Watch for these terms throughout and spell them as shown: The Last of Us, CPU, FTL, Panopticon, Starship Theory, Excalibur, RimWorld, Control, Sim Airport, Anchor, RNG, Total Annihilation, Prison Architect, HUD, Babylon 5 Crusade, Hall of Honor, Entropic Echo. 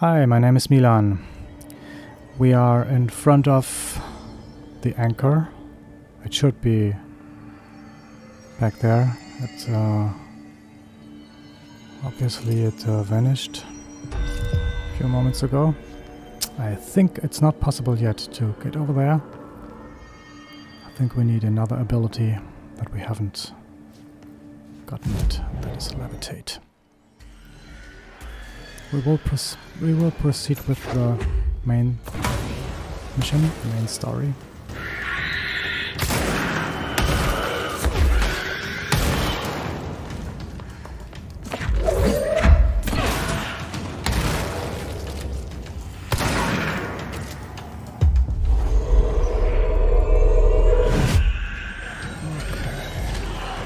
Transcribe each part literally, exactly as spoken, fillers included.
Hi, my name is Milan. We are in front of the anchor. It should be back there. It, uh, obviously it uh, vanished a few moments ago. I think it's not possible yet to get over there. I think we need another ability that we haven't gotten yet. That is levitate. We will, we will proceed with the main mission, the main story. Okay.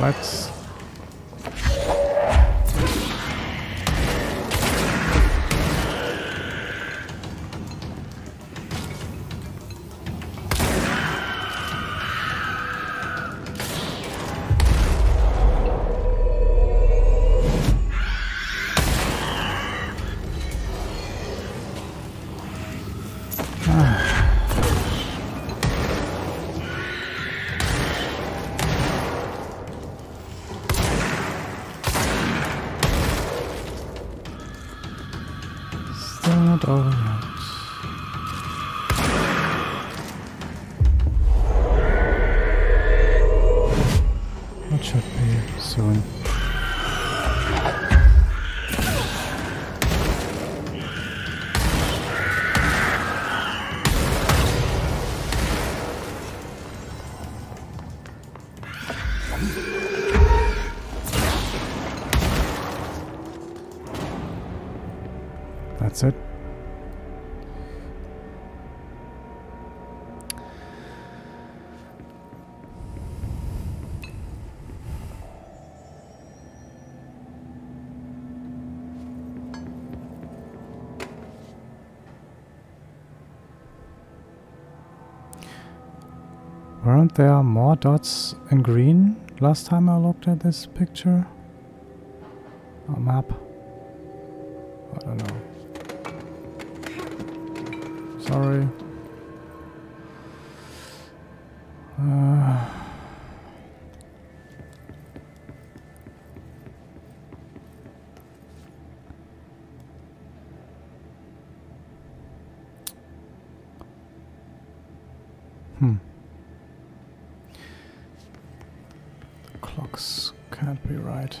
Let's... That's it. Weren't there more dots in green last time I looked at this picture? Or map? I don't know. Sorry. Uh, hmm. The clocks can't be right.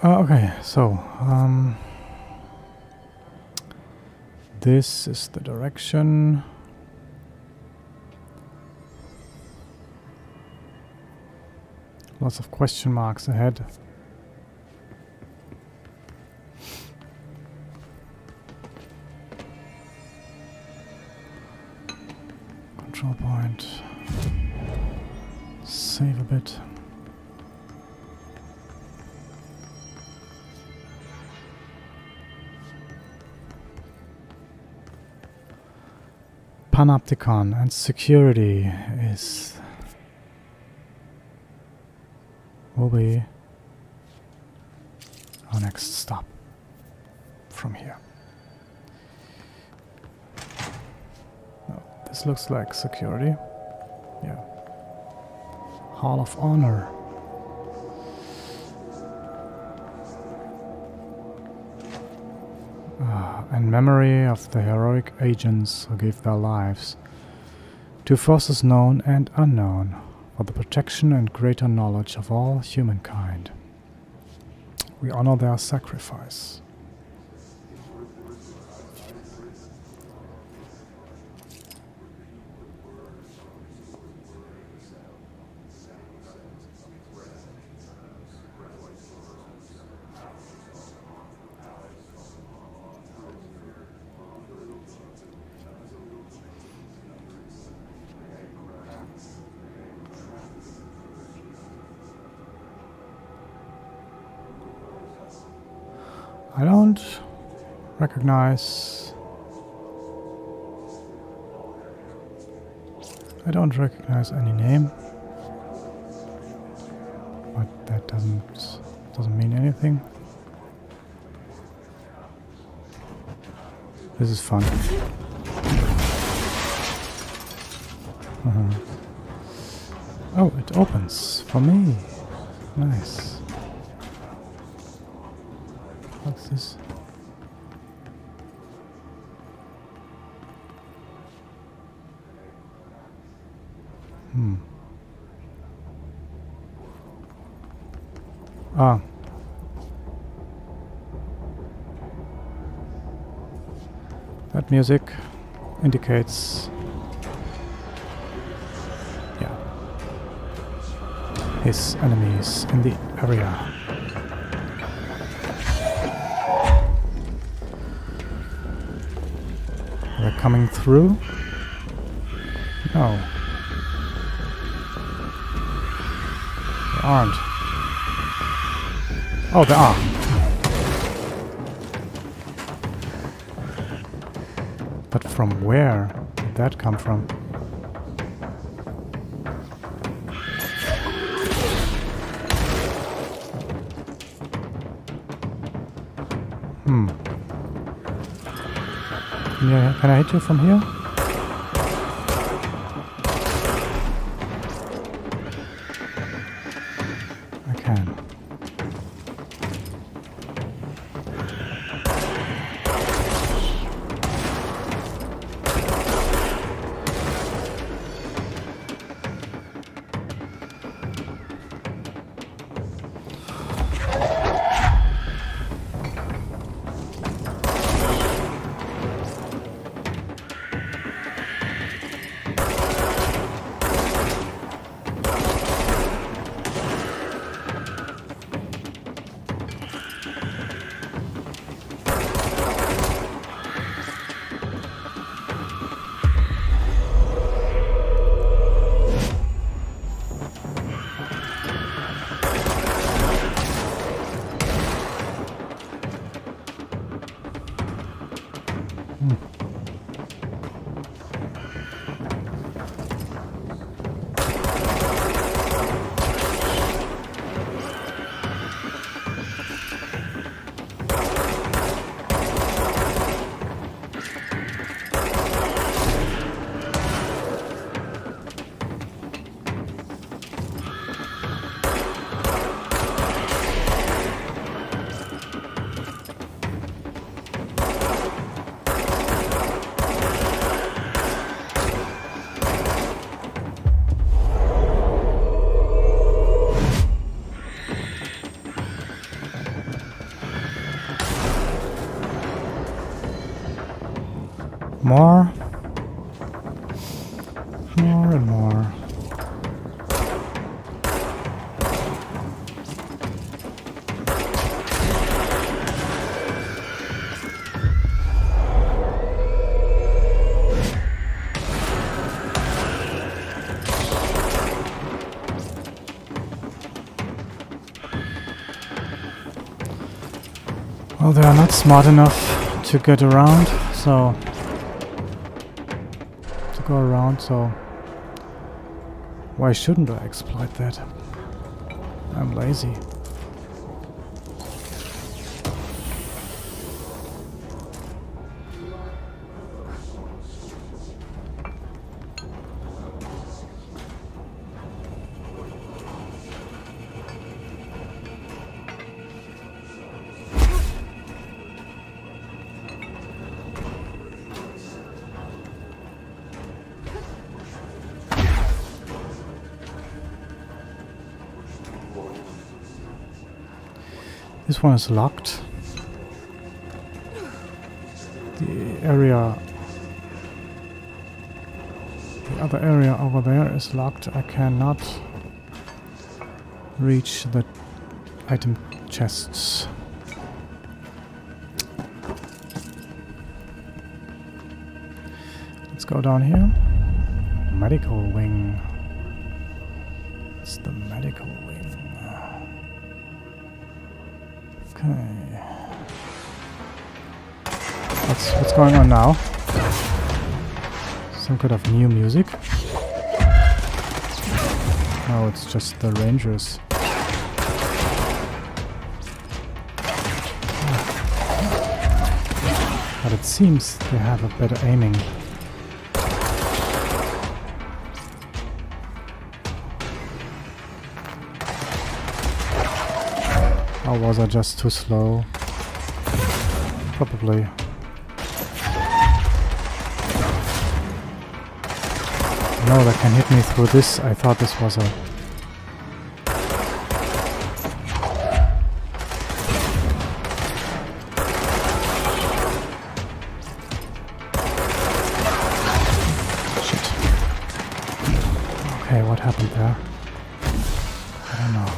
Uh, okay, so, um, this is the direction. Lots of question marks ahead. Control point. Save a bit. Panopticon and security is will be our next stop from here. Oh, this looks like security. Yeah. Hall of Honor. In memory of the heroic agents who gave their lives to forces known and unknown for the protection and greater knowledge of all humankind. We honor their sacrifice. I don't Recognize. I don't recognize any name. But that doesn't doesn't mean anything. This is fun. Uh-huh. Oh, it opens for me. Nice. What's this? Hmm. Ah. That music indicates... Yeah. His enemies in the area. Are they coming through? No. They aren't. Oh, they are. But from where did that come from? Hmm. Can, you, can I hit you from here? I can. More, more and more. Well, they are not smart enough to get around, so... go around, so why shouldn't I exploit that? I'm lazy. This one is locked. The area... The other area over there is locked. I cannot reach the item chests. Let's go down here. Medical wing. It's the medical wing. Okay. what's what's going on now? Some kind of new music? No, oh, it's just the Rangers. But it seems they have a better aiming. Or was I just too slow? Probably. No, that can hit me through this. I thought this was a... Shit. Okay, what happened there? I don't know.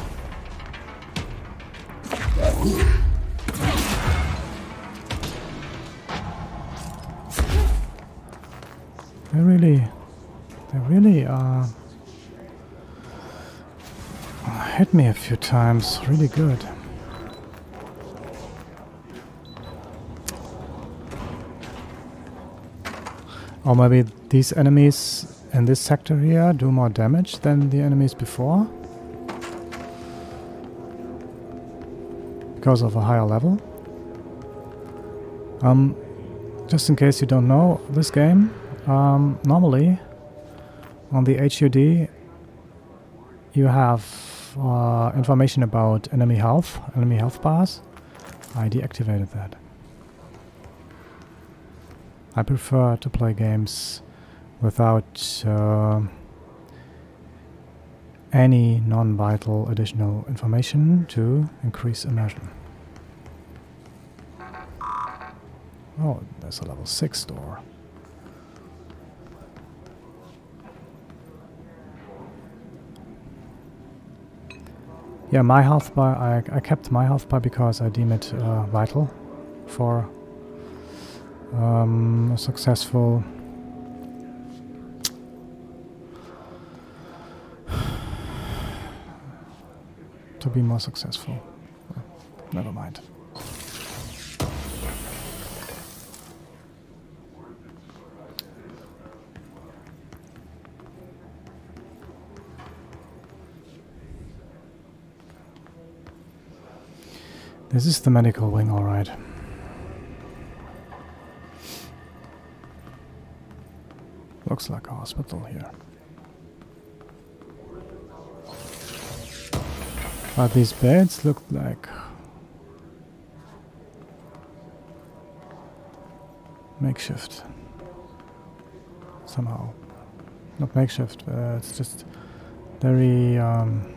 They really, they really uh, hit me a few times, really good. Or maybe these enemies in this sector here do more damage than the enemies before. Because of a higher level. Um, just in case you don't know, this game um, normally on the H U D you have uh, information about enemy health, enemy health bars. I deactivated that. I prefer to play games without uh, any non-vital additional information to increase immersion. Oh, there's a level six door. Yeah, my health bar, I, I kept my health bar because I deem it uh, vital for um, a successful to be more successful. Never mind. This is the medical wing, all right. Looks like a hospital here. But these beds look like makeshift somehow. Not makeshift, uh, it's just very... Um,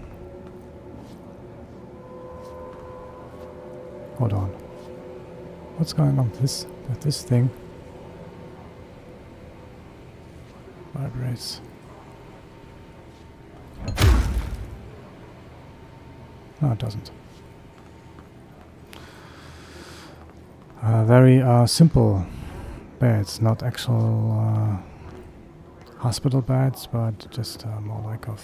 hold on. What's going on with this, with this thing? Vibrates. No, it doesn't. Uh, very uh, simple beds, not actual uh, hospital beds, but just uh, more like of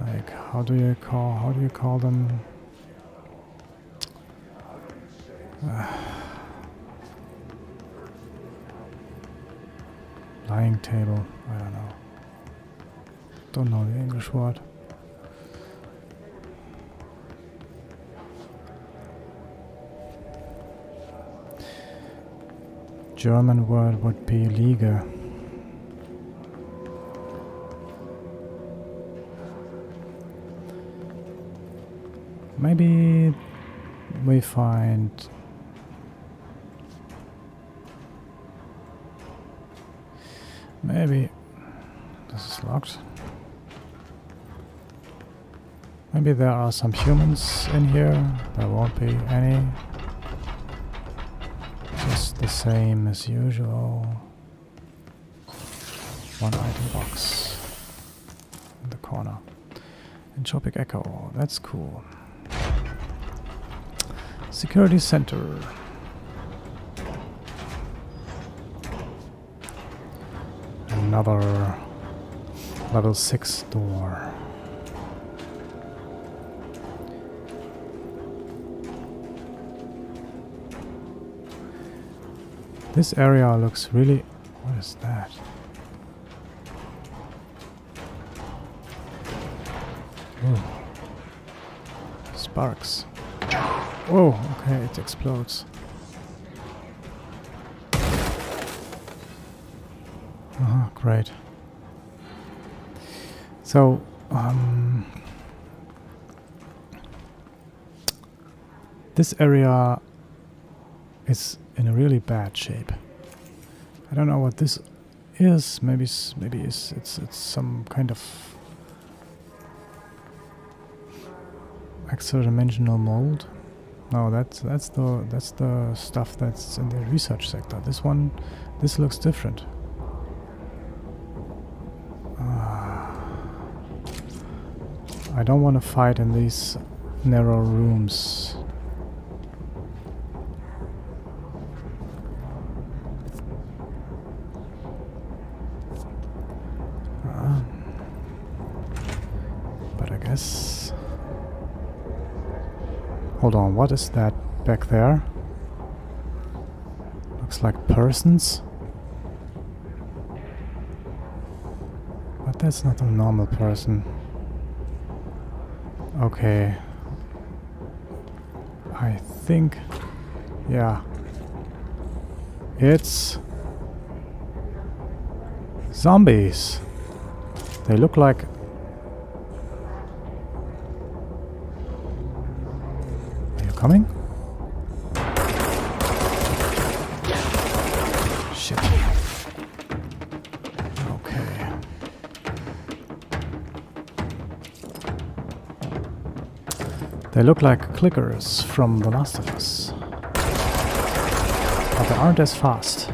like how do you call how do you call them? Uh, lying table. I don't know. Don't know the English word. German word would be Liege. Maybe we find maybe this is locked. Maybe there are some humans in here. There won't be any. The same as usual. One item box in the corner. Entropic Echo, that's cool. Security center. Another level six door. This area looks really... What is that? Oh. Sparks. Oh, okay, it explodes. Oh, great. So, um... this area is in a really bad shape. I don't know what this is. Maybe maybe it's it's, it's some kind of extra dimensional mold. No, that's that's the that's the stuff that's in the research sector. This one, this looks different. Uh, I don't want to fight in these narrow rooms. Hold on, what is that back there? Looks like persons. But that's not a normal person. Okay. I think... Yeah. It's... zombies. They look like... Coming? Shit. Okay. They look like clickers from The Last of Us. But they aren't as fast.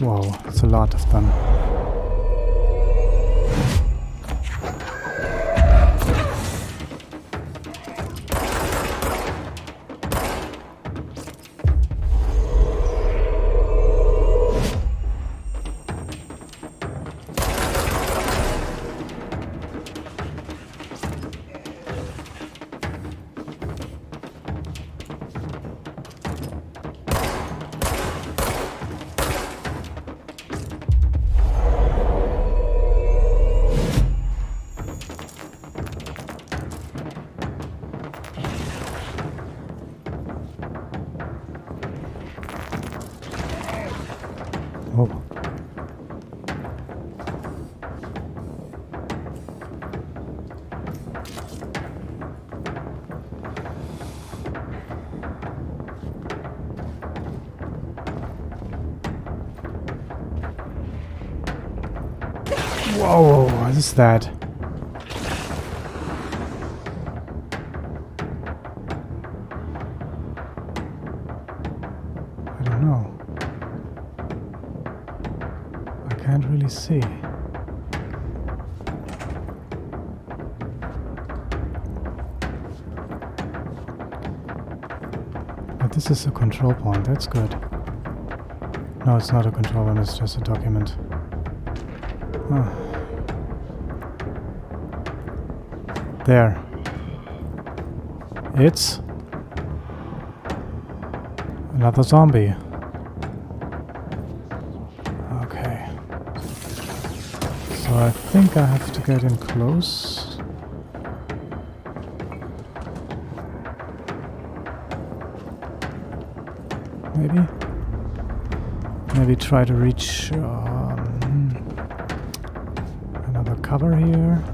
Wow, it's a lot of them. Whoa, what is that? I don't know. I can't really see. But this is a control point, that's good. No, it's not a control point, it's just a document. Huh. There. It's another zombie. Okay. So I think I have to get in close. Maybe. Maybe try to reach um, another cover here.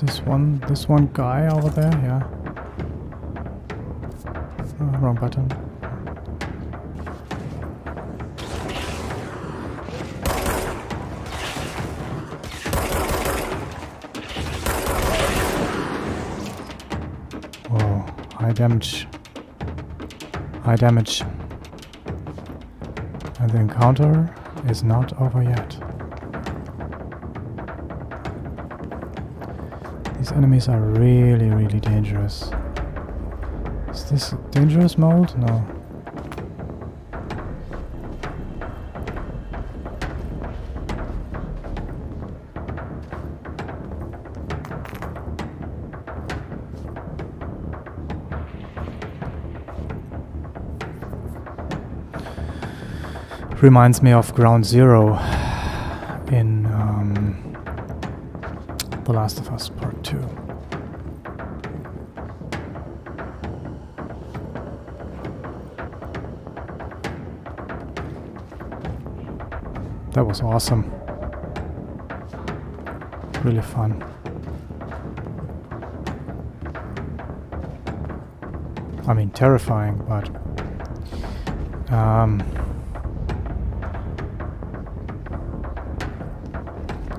This one, this one guy over there, yeah. Oh, wrong button. Oh, high damage. High damage. And the encounter is not over yet. These enemies are really, really dangerous. Is this dangerous mode? No. Reminds me of Ground Zero in um, The Last of Us Part two. That was awesome. Really fun. I mean, terrifying, but... Um,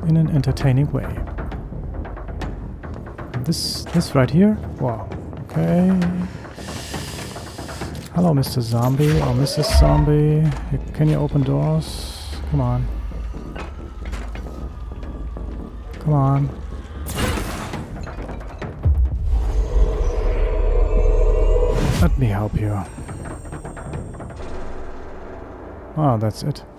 in an entertaining way. This this right here? Wow. Okay. Hello, Mister Zombie or Missus Zombie. Can you open doors? Come on. Come on. Let me help you. Oh, that's it.